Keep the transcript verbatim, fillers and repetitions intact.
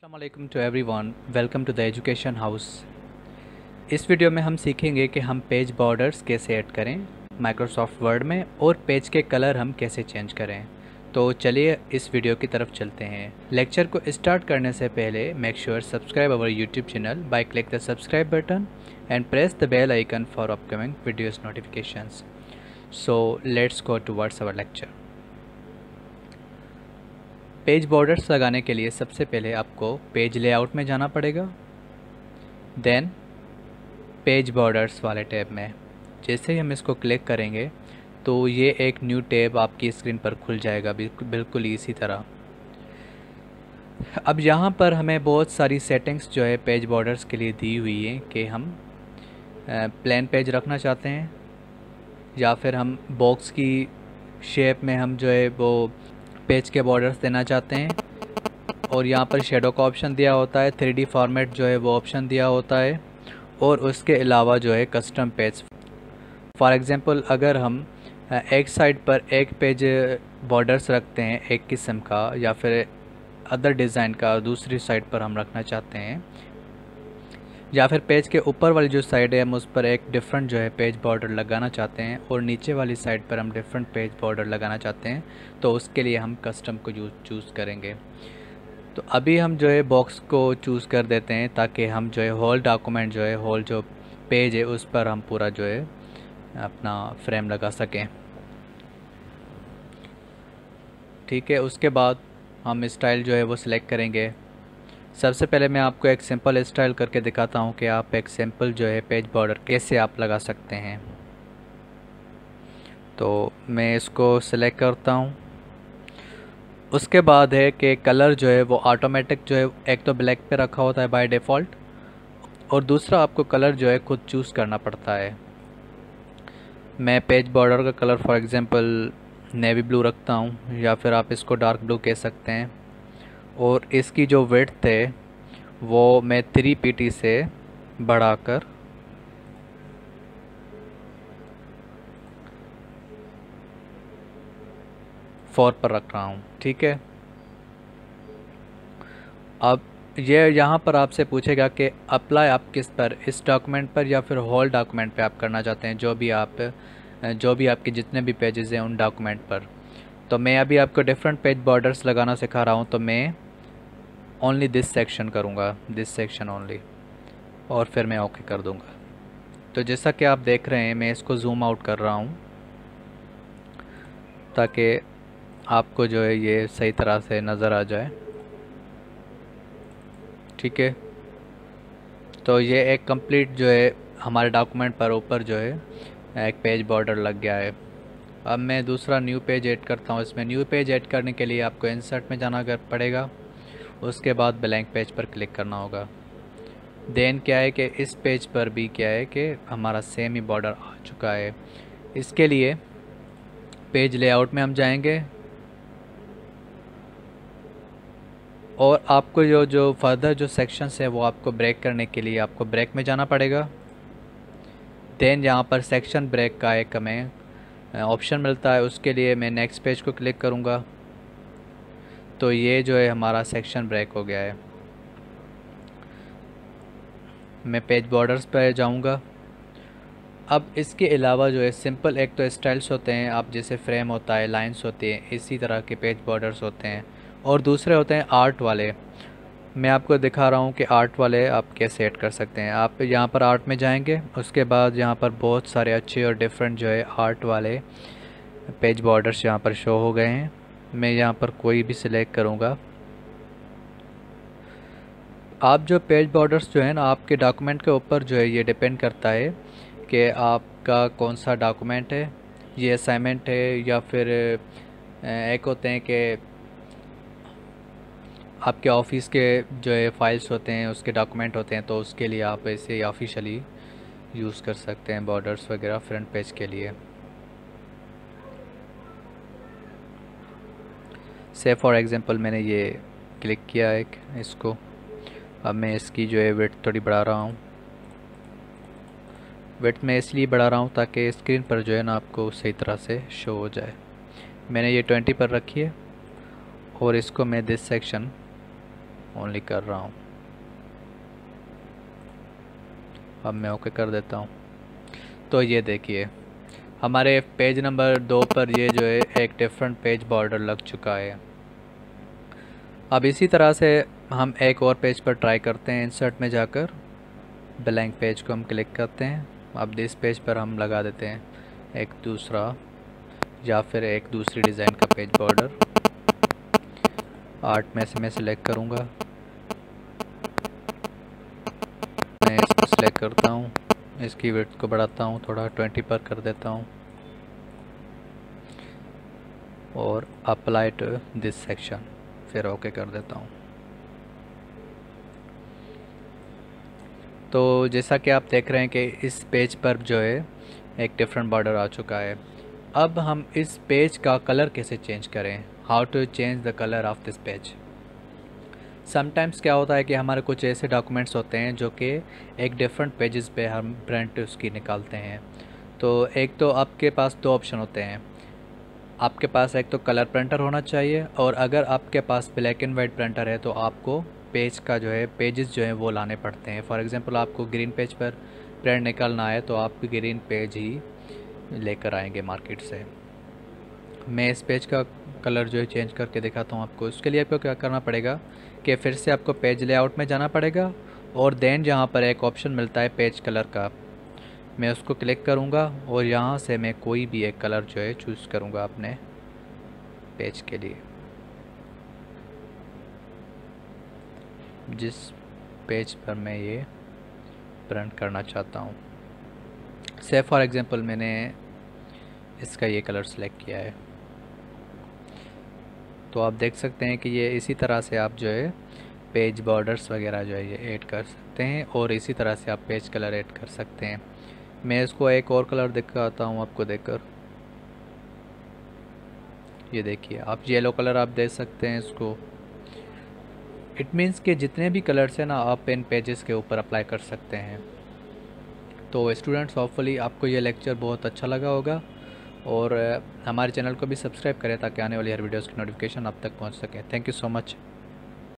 अस्सलामुअलैकुम to everyone, welcome to the education house. इस वीडियो में हम सीखेंगे कि हम पेज बॉर्डर्स कैसे ऐड करें माइक्रोसॉफ्ट वर्ड में और पेज के कलर हम कैसे चेंज करें। तो चलिए इस वीडियो की तरफ चलते हैं। लेक्चर को स्टार्ट करने से पहले make sure subscribe our YouTube channel by click the subscribe button and press the bell icon for upcoming videos notifications. So let's go towards our lecture. Page borders लगाने के लिए सबसे पहले आपको पेज लेआउट में जाना पड़ेगा, देन पेज बॉर्डर्स वाले टैब में। जैसे ही हम इसको क्लिक करेंगे तो ये एक न्यू टैब आपकी स्क्रीन पर खुल जाएगा, बिल्कुल इसी तरह। अब यहाँ पर हमें बहुत सारी सेटिंग्स जो है पेज बॉर्डर्स के लिए दी हुई है कि हम प्लेन पेज रखना चाहते हैं या फिर हम बॉक्स की शेप में हम जो है वो पेज के बॉर्डर्स देना चाहते हैं। और यहाँ पर शेडो का ऑप्शन दिया होता है, थ्री डी फॉर्मेट जो है वो ऑप्शन दिया होता है, और उसके अलावा जो है कस्टम पेज। फॉर एग्ज़ाम्पल, अगर हम एक साइड पर एक पेज बॉर्डर्स रखते हैं एक किस्म का या फिर अदर डिज़ाइन का, और दूसरी साइड पर हम रखना चाहते हैं, या फिर पेज के ऊपर वाली जो साइड है हम उस पर एक डिफरेंट जो है पेज बॉर्डर लगाना चाहते हैं और नीचे वाली साइड पर हम डिफरेंट पेज बॉर्डर लगाना चाहते हैं, तो उसके लिए हम कस्टम को चूज़ करेंगे। तो अभी हम जो है बॉक्स को चूज़ कर देते हैं ताकि हम जो है होल डॉक्यूमेंट जो है होल जो पेज है उस पर हम पूरा जो है अपना फ्रेम लगा सकें। ठीक है, उसके बाद हम स्टाइल जो है वो सिलेक्ट करेंगे। सबसे पहले मैं आपको एक सिंपल स्टाइल करके दिखाता हूं कि आप एक सिंपल जो है पेज बॉर्डर कैसे आप लगा सकते हैं। तो मैं इसको सिलेक्ट करता हूं। उसके बाद है कि कलर जो है वो ऑटोमेटिक जो है एक तो ब्लैक पे रखा होता है बाय डिफ़ॉल्ट, और दूसरा आपको कलर जो है खुद चूज़ करना पड़ता है। मैं पेज बॉर्डर का colour for example navy blue रखता हूँ, या फिर आप इसको डार्क ब्लू कह सकते हैं। और इसकी जो विड्थ है वो मैं थ्री पीटी से बढ़ाकर फोर पर रख रहा हूँ। ठीक है, अब ये यहाँ पर आपसे पूछेगा कि अप्लाई आप किस पर, इस डॉक्यूमेंट पर या फिर होल डॉक्यूमेंट पे आप करना चाहते हैं, जो भी आप जो भी आपके जितने भी पेजेस हैं उन डॉक्यूमेंट पर। तो मैं अभी आपको डिफरेंट पेज बॉर्डर्स लगाना सिखा रहा हूँ, तो मैं ओनली दिस सेक्शन करूँगा, दिस सेक्शन ओनली, और फिर मैं ओके कर दूँगा। तो जैसा कि आप देख रहे हैं मैं इसको जूम आउट कर रहा हूँ ताकि आपको जो है ये सही तरह से नज़र आ जाए। ठीक है, तो ये एक कंप्लीट जो है हमारे डॉक्यूमेंट पर ऊपर जो है एक पेज बॉर्डर लग गया है। अब मैं दूसरा न्यू पेज ऐड करता हूँ। इसमें न्यू पेज ऐड करने के लिए आपको इंसर्ट में जाना पड़ेगा, उसके बाद ब्लैंक पेज पर क्लिक करना होगा। देन क्या है कि इस पेज पर भी क्या है कि हमारा सेम ही बॉर्डर आ चुका है। इसके लिए पेज लेआउट में हम जाएंगे और आपको जो जो फर्दर जो सेक्शंस है वो आपको ब्रेक करने के लिए आपको ब्रेक में जाना पड़ेगा। देन यहाँ पर सेक्शन ब्रेक का एक हमें ऑप्शन मिलता है, उसके लिए मैं नेक्स्ट पेज को क्लिक करूँगा। तो ये जो है हमारा सेक्शन ब्रेक हो गया है। मैं पेज बॉर्डर्स पर जाऊँगा। अब इसके अलावा जो है सिंपल एक तो स्टाइल्स होते हैं, आप जैसे फ्रेम होता है, लाइंस होती हैं, इसी तरह के पेज बॉर्डर्स होते हैं, और दूसरे होते हैं आर्ट वाले। मैं आपको दिखा रहा हूँ कि आर्ट वाले आप कैसे ऐड कर सकते हैं। आप यहाँ पर आर्ट में जाएंगे, उसके बाद यहाँ पर बहुत सारे अच्छे और डिफरेंट जो है आर्ट वाले पेज बॉर्डर्स यहाँ पर शो हो गए हैं। मैं यहाँ पर कोई भी सिलेक्ट करूँगा। आप जो पेज बॉर्डर्स जो है ना आपके डॉक्यूमेंट के ऊपर जो है ये डिपेंड करता है कि आपका कौन सा डॉक्यूमेंट है, ये असाइनमेंट है, या फिर एक होते हैं कि आपके ऑफ़िस के जो है फाइल्स होते हैं उसके डॉक्यूमेंट होते हैं, तो उसके लिए आप ऐसे ऑफिशियली यूज़ कर सकते हैं बॉर्डर्स वगैरह फ्रंट पेज के लिए। से फॉर एग्ज़ाम्पल मैंने ये क्लिक किया है इसको। अब मैं इसकी जो है विड्थ थोड़ी बढ़ा रहा हूँ। विड्थ मैं इसलिए बढ़ा रहा हूँ ताकि स्क्रीन पर जो है ना आपको सही तरह से शो हो जाए। मैंने ये ट्वेंटी पर रखी है और इसको मैं दिस सेक्शन ओनली कर रहा हूँ। अब मैं ओके कर देता हूँ। तो ये देखिए हमारे पेज नंबर दो पर ये जो है एक डिफरेंट पेज बॉर्डर लग चुका है। अब इसी तरह से हम एक और पेज पर ट्राई करते हैं। इंसर्ट में जाकर ब्लैंक पेज को हम क्लिक करते हैं। अब इस पेज पर हम लगा देते हैं एक दूसरा या फिर एक दूसरी डिज़ाइन का पेज बॉर्डर। आर्ट में से मैं सिलेक्ट करूँगा, मैं इसको सिलेक्ट करता हूँ, इसकी विड्थ को बढ़ाता हूँ थोड़ा, ट्वेंटी पर कर देता हूँ और अप्लाई टू दिस सेक्शन, फिर ओके कर देता हूँ। तो जैसा कि आप देख रहे हैं कि इस पेज पर जो है एक डिफरेंट बॉर्डर आ चुका है। अब हम इस पेज का कलर कैसे चेंज करें, how to change the colour of this page. Sometimes क्या होता है कि हमारे कुछ ऐसे डॉक्यूमेंट्स होते हैं जो कि एक डिफरेंट पेजेस पे हम प्रिंट उसकी निकालते हैं। तो एक तो आपके पास दो ऑप्शन होते हैं, आपके पास एक तो कलर प्रिंटर होना चाहिए और अगर आपके पास ब्लैक एंड वाइट प्रिंटर है तो आपको पेज का जो है पेजेस जो है वो लाने पड़ते हैं। फॉर एग्ज़ाम्पल आपको ग्रीन पेज पर प्रिंट निकालना है तो आप ग्रीन पेज ही लेकर आएंगे मार्केट से। मैं इस पेज का कलर जो है चेंज करके दिखाता हूँ आपको। उसके लिए आपको क्या करना पड़ेगा कि फिर से आपको पेज लेआउट में जाना पड़ेगा और देन जहाँ पर एक ऑप्शन मिलता है पेज कलर का, मैं उसको क्लिक करूँगा और यहाँ से मैं कोई भी एक कलर जो है चूज़ करूँगा अपने पेज के लिए। जिस पेज पर मैं ये प्रिंट करना चाहता हूँ, से फॉर एग्ज़ाम्पल मैंने इसका ये कलर सेलेक्ट किया है। तो आप देख सकते हैं कि ये इसी तरह से आप जो है पेज बॉर्डर्स वगैरह जो है ये ऐड कर सकते हैं और इसी तरह से आप पेज कलर ऐड कर सकते हैं। मैं इसको एक और कलर दिखाता हूँ आपको देखकर। ये देखिए आप येलो कलर आप दे सकते हैं इसको। इट मीन्स कि जितने भी कलर्स हैं ना आप इन पेजेस के ऊपर अप्लाई कर सकते हैं। तो स्टूडेंट्स होपफुली आपको ये लेक्चर बहुत अच्छा लगा होगा और हमारे चैनल को भी सब्सक्राइब करें ताकि आने वाली हर वीडियोस की नोटिफिकेशन आप तक पहुंच सके। Thank you so much.